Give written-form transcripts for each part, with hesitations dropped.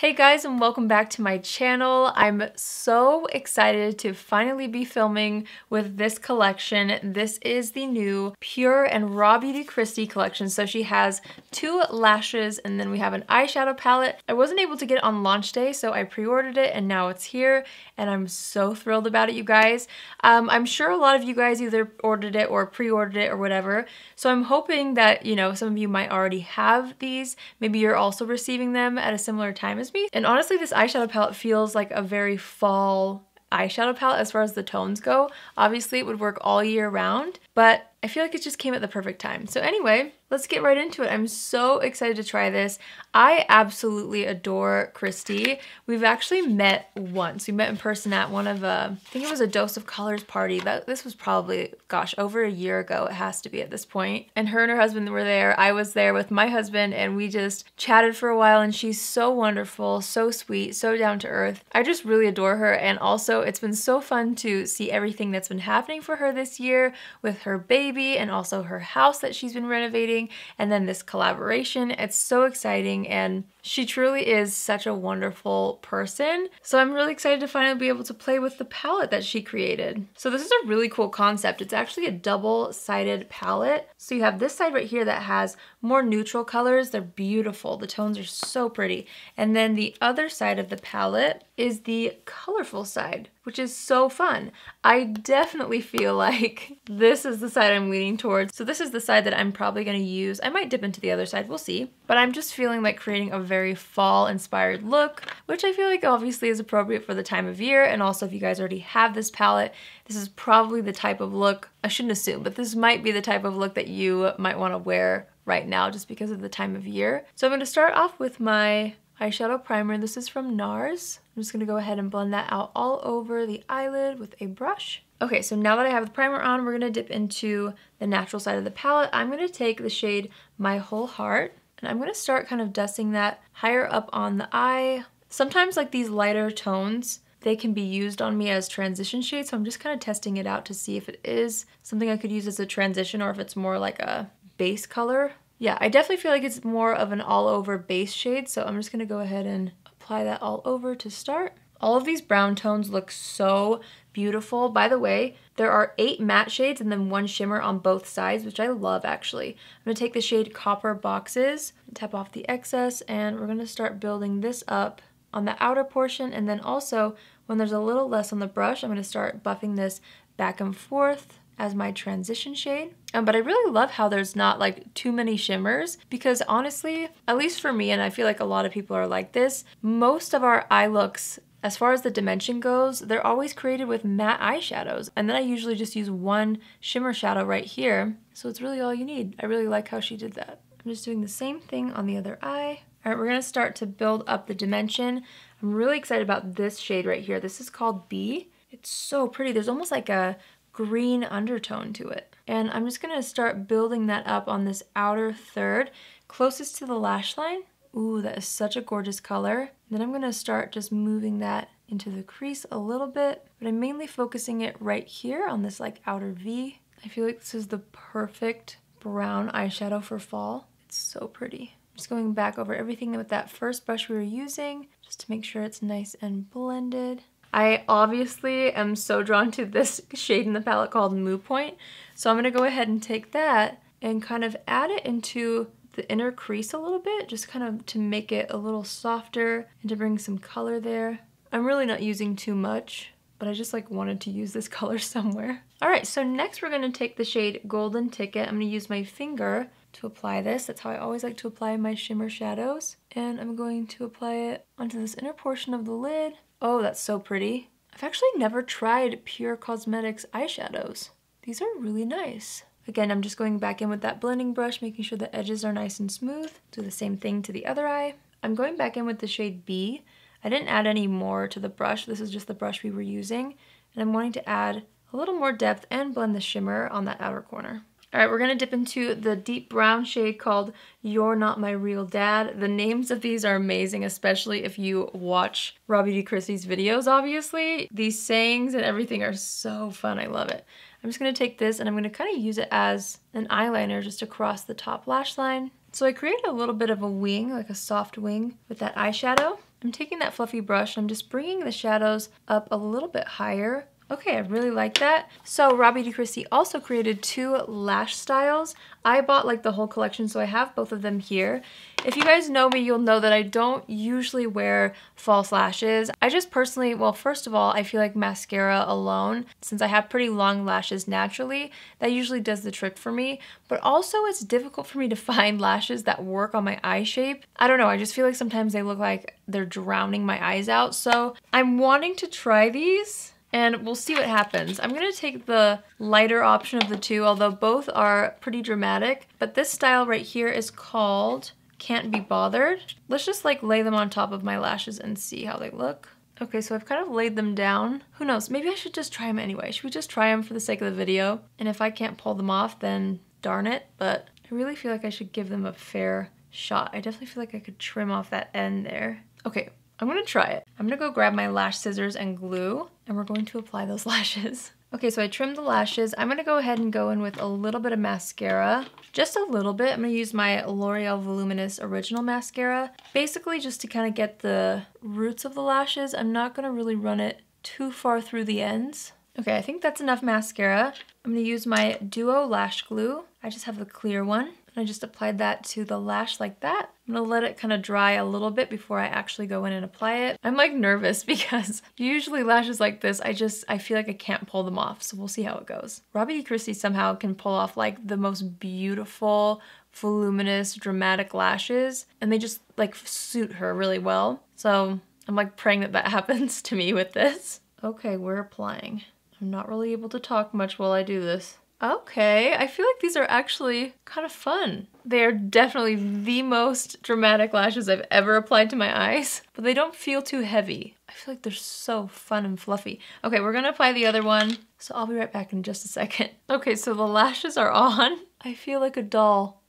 Hey guys, and welcome back to my channel. I'm so excited to finally be filming with this collection. This is the new PÜR and RawBeauty Kristi collection. So she has two lashes and then we have an eyeshadow palette. I wasn't able to get it on launch day, so I pre-ordered it and now it's here and I'm so thrilled about it, you guys. I'm sure a lot of you guys either ordered it or pre-ordered it or whatever. So I'm hoping that, you know, some of you might already have these. Maybe you're also receiving them at a similar time as me. And honestly, this eyeshadow palette feels like a very fall eyeshadow palette as far as the tones go. Obviously, it would work all year round, but I feel like it just came at the perfect time. So anyway, let's get right into it. I'm so excited to try this. I absolutely adore Kristi. We've actually met once. We met in person at one of I think it was a Dose of Colors party. This was probably, gosh, over a year ago. It has to be at this point. And her husband were there. I was there with my husband and we just chatted for a while, and she's so wonderful, so sweet, so down to earth. I just really adore her, and also it's been so fun to see everything that's been happening for her this year with her baby and also her house that she's been renovating. And then this collaboration. It's so exciting, and she truly is such a wonderful person. So I'm really excited to finally be able to play with the palette that she created. So this is a really cool concept. It's actually a double-sided palette. So you have this side right here that has more neutral colors. They're beautiful. The tones are so pretty. And then the other side of the palette is the colorful side, which is so fun. I definitely feel like this is the side I'm leaning towards. So this is the side that I'm probably gonna use. I might dip into the other side, we'll see. But I'm just feeling like creating a very fall inspired look, which I feel like obviously is appropriate for the time of year. And also if you guys already have this palette, this is probably the type of look, I shouldn't assume, but this might be the type of look that you might wanna wear right now just because of the time of year. So I'm gonna start off with my eyeshadow primer. This is from NARS. I'm just gonna go ahead and blend that out all over the eyelid with a brush. Okay, so now that I have the primer on, we're gonna dip into the natural side of the palette. I'm gonna take the shade My Whole Heart, and I'm gonna start kind of dusting that higher up on the eye. Sometimes like these lighter tones, they can be used on me as transition shades, so I'm just kind of testing it out to see if it is something I could use as a transition or if it's more like a base color. Yeah, I definitely feel like it's more of an all-over base shade, so I'm just gonna go ahead and apply that all over to start. All of these brown tones look so beautiful. By the way, there are 8 matte shades and then 1 shimmer on both sides, which I love actually. I'm gonna take the shade Copper Boxes, tap off the excess, and we're gonna start building this up on the outer portion, and then also when there's a little less on the brush, I'm gonna start buffing this back and forth as my transition shade. But I really love how there's not like too many shimmers, because honestly, at least for me, and I feel like a lot of people are like this, most of our eye looks, as far as the dimension goes, they're always created with matte eyeshadows. And then I usually just use one shimmer shadow right here. So it's really all you need. I really like how she did that. I'm just doing the same thing on the other eye. All right, we're gonna start to build up the dimension. I'm really excited about this shade right here. This is called B. It's so pretty. There's almost like a green undertone to it. And I'm just gonna start building that up on this outer third, closest to the lash line. Ooh, that is such a gorgeous color. And then I'm gonna start just moving that into the crease a little bit, but I'm mainly focusing it right here on this like outer V. I feel like this is the perfect brown eyeshadow for fall. It's so pretty. I'm just going back over everything with that first brush we were using, just to make sure it's nice and blended. I obviously am so drawn to this shade in the palette called Moo Point, so I'm gonna go ahead and take that and kind of add it into the inner crease a little bit, just kind of to make it a little softer and to bring some color there. I'm really not using too much, but I just like wanted to use this color somewhere. All right, so next we're gonna take the shade Golden Ticket. I'm gonna use my finger to apply this. That's how I always like to apply my shimmer shadows. And I'm going to apply it onto this inner portion of the lid. Oh, that's so pretty. I've actually never tried PÜR Cosmetics eyeshadows. These are really nice. Again, I'm just going back in with that blending brush, making sure the edges are nice and smooth. Do the same thing to the other eye. I'm going back in with the shade B. I didn't add any more to the brush. This is just the brush we were using. And I'm wanting to add a little more depth and blend the shimmer on that outer corner. All right, we're gonna dip into the deep brown shade called You're Not My Real Dad. The names of these are amazing, especially if you watch RawBeauty Kristi's videos, obviously. These sayings and everything are so fun, I love it. I'm just gonna take this and I'm gonna kinda use it as an eyeliner just across the top lash line. So I created a little bit of a wing, like a soft wing with that eyeshadow. I'm taking that fluffy brush and I'm just bringing the shadows up a little bit higher. Okay, I really like that. So RawBeauty Kristi also created 2 lash styles. I bought like the whole collection, so I have both of them here. If you guys know me, you'll know that I don't usually wear false lashes. I just personally, well, first of all, I feel like mascara alone, since I have pretty long lashes naturally, that usually does the trick for me. But also it's difficult for me to find lashes that work on my eye shape. I don't know, I just feel like sometimes they look like they're drowning my eyes out. So I'm wanting to try these. And we'll see what happens. I'm gonna take the lighter option of the two, although both are pretty dramatic, but this style right here is called Can't Be Bothered. Let's just like lay them on top of my lashes and see how they look. Okay, so I've kind of laid them down. Who knows, maybe I should just try them anyway. Should we just try them for the sake of the video? And if I can't pull them off, then darn it, but I really feel like I should give them a fair shot. I definitely feel like I could trim off that end there. Okay. I'm gonna try it. I'm gonna go grab my lash scissors and glue, and we're going to apply those lashes. Okay, so I trimmed the lashes. I'm gonna go ahead and go in with a little bit of mascara. Just a little bit. I'm gonna use my L'Oreal Voluminous Original Mascara, basically just to kind of get the roots of the lashes. I'm not gonna really run it too far through the ends. Okay, I think that's enough mascara. I'm gonna use my Duo Lash Glue. I just have the clear one. I just applied that to the lash like that. I'm gonna let it kind of dry a little bit before I actually go in and apply it. I'm like nervous because usually lashes like this, I feel like I can't pull them off. So we'll see how it goes. RawBeauty Kristi somehow can pull off like the most beautiful, voluminous, dramatic lashes. And they just like suit her really well. So I'm like praying that that happens to me with this. Okay, we're applying. I'm not really able to talk much while I do this. Okay, I feel like these are actually kind of fun. They are definitely the most dramatic lashes I've ever applied to my eyes, but they don't feel too heavy. I feel like they're so fun and fluffy. Okay, we're gonna apply the other one, so I'll be right back in just a second. Okay, so the lashes are on. I feel like a doll.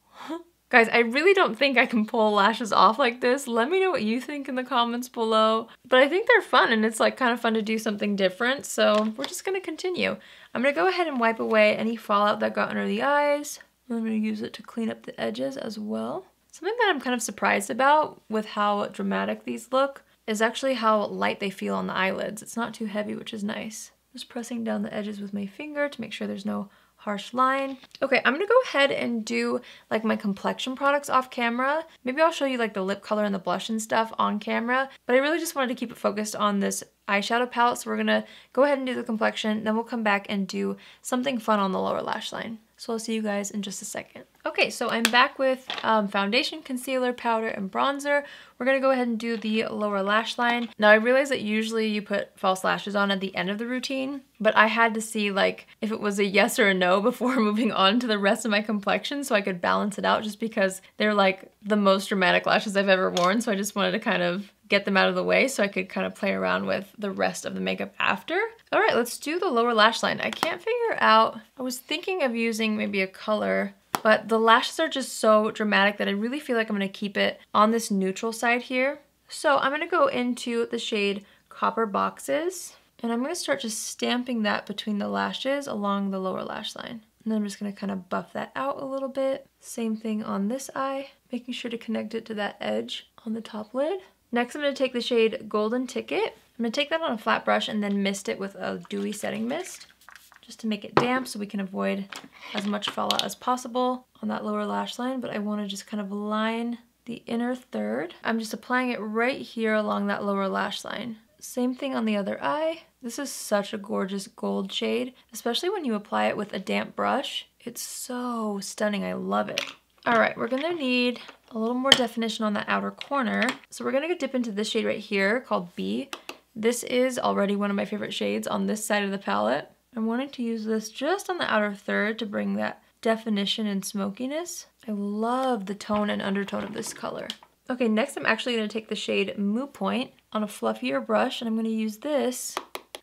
Guys, I really don't think I can pull lashes off like this. Let me know what you think in the comments below. But I think they're fun and it's like kind of fun to do something different. So we're just gonna continue. I'm gonna go ahead and wipe away any fallout that got under the eyes. I'm gonna use it to clean up the edges as well. Something that I'm kind of surprised about with how dramatic these look is actually how light they feel on the eyelids. It's not too heavy, which is nice. Just pressing down the edges with my finger to make sure there's no harsh line. Okay, I'm gonna go ahead and do like my complexion products off camera. Maybe I'll show you like the lip color and the blush and stuff on camera, but I really just wanted to keep it focused on this eyeshadow palette, so we're gonna go ahead and do the complexion, then we'll come back and do something fun on the lower lash line. So I'll see you guys in just a second. Okay, so I'm back with foundation, concealer, powder, and bronzer. We're gonna go ahead and do the lower lash line. Now I realize that usually you put false lashes on at the end of the routine, but I had to see like if it was a yes or a no before moving on to the rest of my complexion so I could balance it out, just because they're like the most dramatic lashes I've ever worn. So I just wanted to kind of get them out of the way so I could kind of play around with the rest of the makeup after. All right, let's do the lower lash line. I can't figure out, I was thinking of using maybe a color, but the lashes are just so dramatic that I really feel like I'm gonna keep it on this neutral side here. So I'm gonna go into the shade Copper Boxes, and I'm gonna start just stamping that between the lashes along the lower lash line. And then I'm just gonna kind of buff that out a little bit. Same thing on this eye, making sure to connect it to that edge on the top lid. Next, I'm gonna take the shade Golden Ticket. I'm gonna take that on a flat brush and then mist it with a dewy setting mist, just to make it damp so we can avoid as much fallout as possible on that lower lash line. But I wanna just kind of line the inner third. I'm just applying it right here along that lower lash line. Same thing on the other eye. This is such a gorgeous gold shade, especially when you apply it with a damp brush. It's so stunning, I love it. All right, we're gonna need a little more definition on that outer corner. So we're gonna go dip into this shade right here called B. This is already one of my favorite shades on this side of the palette. I'm wanting to use this just on the outer third to bring that definition and smokiness. I love the tone and undertone of this color. Okay, next I'm actually gonna take the shade Moo Point on a fluffier brush, and I'm gonna use this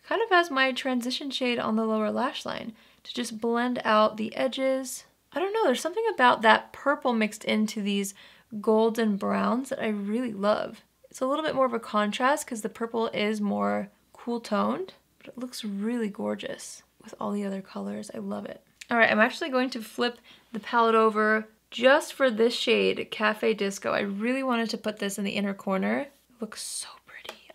kind of as my transition shade on the lower lash line to just blend out the edges. I don't know, there's something about that purple mixed into these golden browns that I really love. It's a little bit more of a contrast because the purple is more cool toned, but it looks really gorgeous with all the other colors. I love it. All right, I'm actually going to flip the palette over just for this shade, Cafe Disco. I really wanted to put this in the inner corner. It looks so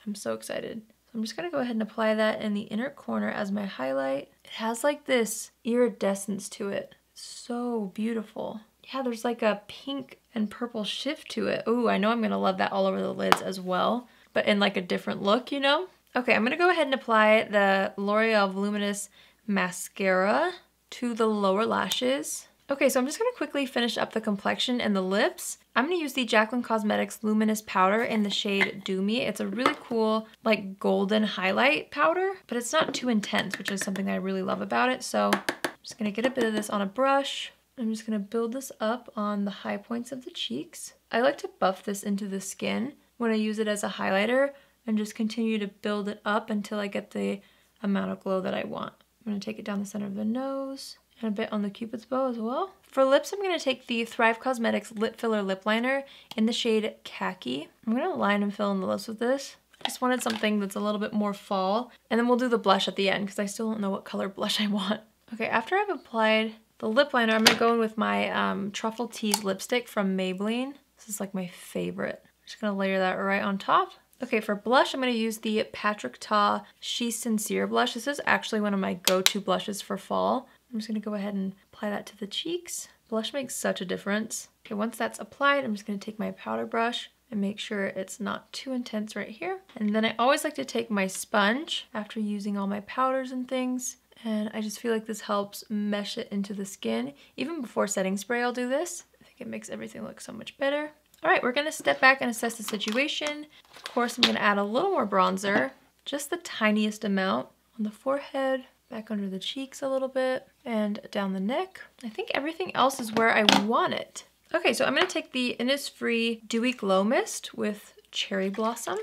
I'm so excited. So I'm just gonna go ahead and apply that in the inner corner as my highlight. It has like this iridescence to it. It's so beautiful. Yeah, there's like a pink and purple shift to it. Ooh, I know I'm gonna love that all over the lids as well, but in like a different look, you know? Okay, I'm gonna go ahead and apply the L'Oreal Voluminous Mascara to the lower lashes. Okay, so I'm just gonna quickly finish up the complexion and the lips. I'm gonna use the Jaclyn Cosmetics Luminous Powder in the shade Do Me. It's a really cool, like, golden highlight powder, but it's not too intense, which is something that I really love about it. So I'm just gonna get a bit of this on a brush. I'm just gonna build this up on the high points of the cheeks. I like to buff this into the skin when I use it as a highlighter and just continue to build it up until I get the amount of glow that I want. I'm gonna take it down the center of the nose. And a bit on the Cupid's bow as well. For lips, I'm gonna take the Thrive Cosmetics Lip Filler Lip Liner in the shade Khaki. I'm gonna line and fill in the lips with this. I just wanted something that's a little bit more fall. And then we'll do the blush at the end because I still don't know what color blush I want. Okay, after I've applied the lip liner, I'm gonna go in with my Truffle Tease lipstick from Maybelline. This is like my favorite. I'm just gonna layer that right on top. Okay, for blush, I'm gonna use the Patrick Ta She's Sincere blush. This is actually one of my go-to blushes for fall. I'm just gonna go ahead and apply that to the cheeks. Blush makes such a difference. Okay, once that's applied, I'm just gonna take my powder brush and make sure it's not too intense right here. And then I always like to take my sponge after using all my powders and things. And I just feel like this helps mesh it into the skin. Even before setting spray, I'll do this. I think it makes everything look so much better. All right, we're gonna step back and assess the situation. Of course, I'm gonna add a little more bronzer, just the tiniest amount on the forehead, back under the cheeks a little bit, and down the neck. I think everything else is where I want it. Okay, so I'm gonna take the Innisfree Dewy Glow Mist with Cherry Blossom,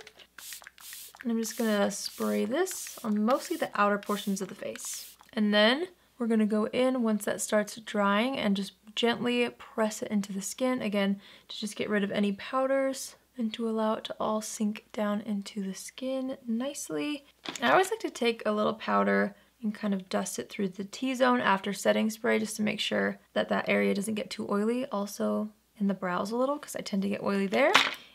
and I'm just gonna spray this on mostly the outer portions of the face. And then we're gonna go in once that starts drying and just gently press it into the skin, again, to just get rid of any powders and to allow it to all sink down into the skin nicely. I always like to take a little powder and kind of dust it through the T-zone after setting spray just to make sure that that area doesn't get too oily. Also in the brows a little because I tend to get oily there.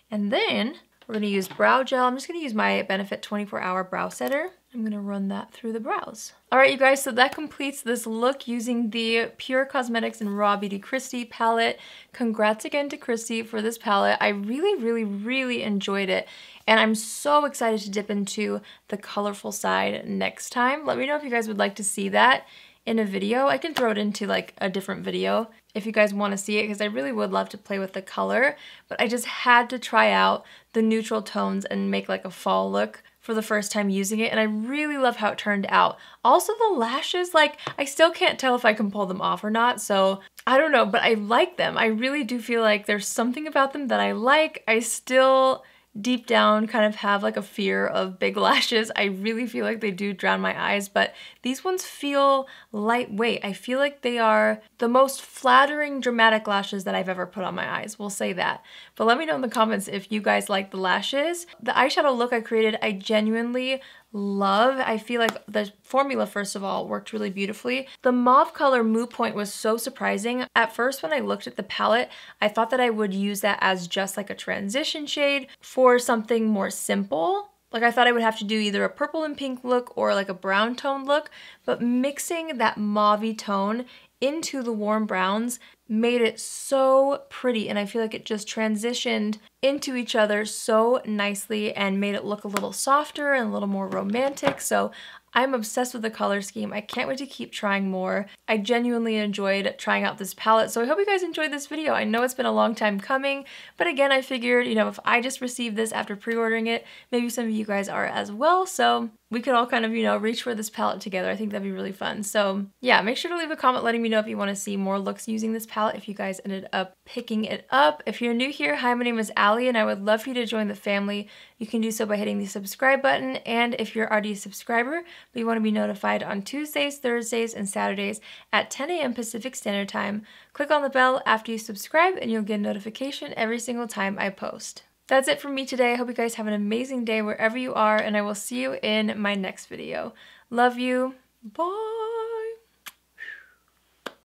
And then we're gonna use brow gel. I'm just gonna use my Benefit 24-hour brow setter. I'm gonna run that through the brows. All right, you guys, so that completes this look using the PÜR Cosmetics and RawBeauty Kristi palette. Congrats again to Kristi for this palette. I really enjoyed it. And I'm so excited to dip into the colorful side next time. Let me know if you guys would like to see that in a video. I can throw it into like a different video if you guys want to see it because I really would love to play with the color, but I just had to try out the neutral tones and make like a fall look for the first time using it, and I really love how it turned out. Also the lashes, like I still can't tell if I can pull them off or not, so I don't know, but I like them. I really do feel like there's something about them that I like. I still deep down kind of have like a fear of big lashes. I really feel like they do drown my eyes, but these ones feel lightweight. I feel like they are the most flattering dramatic lashes that I've ever put on my eyes, we'll say that. But let me know in the comments if you guys like the lashes. The eyeshadow look I created, I genuinely love. I feel like the formula, first of all, worked really beautifully. The mauve color Moot Point was so surprising. At first, when I looked at the palette, I thought that I would use that as just like a transition shade for something more simple. Like I thought I would have to do either a purple and pink look or like a brown tone look, but mixing that mauve-y tone into the warm browns made it so pretty, and I feel like it just transitioned into each other so nicely and made it look a little softer and a little more romantic. So I'm obsessed with the color scheme. I can't wait to keep trying more. I genuinely enjoyed trying out this palette, so I hope you guys enjoyed this video. I know it's been a long time coming, but again, I figured, you know, if I just received this after pre-ordering it, maybe some of you guys are as well, so we could all kind of, you know, reach for this palette together. I think that'd be really fun. So yeah, make sure to leave a comment letting me know if you want to see more looks using this palette, if you guys ended up picking it up. If you're new here, hi, my name is Allie, and I would love for you to join the family. You can do so by hitting the subscribe button, and if you're already a subscriber, but you want to be notified on Tuesdays, Thursdays, and Saturdays at 10 a.m. Pacific Standard Time, click on the bell after you subscribe, and you'll get a notification every single time I post. That's it from me today. I hope you guys have an amazing day wherever you are, and I will see you in my next video. Love you. Bye!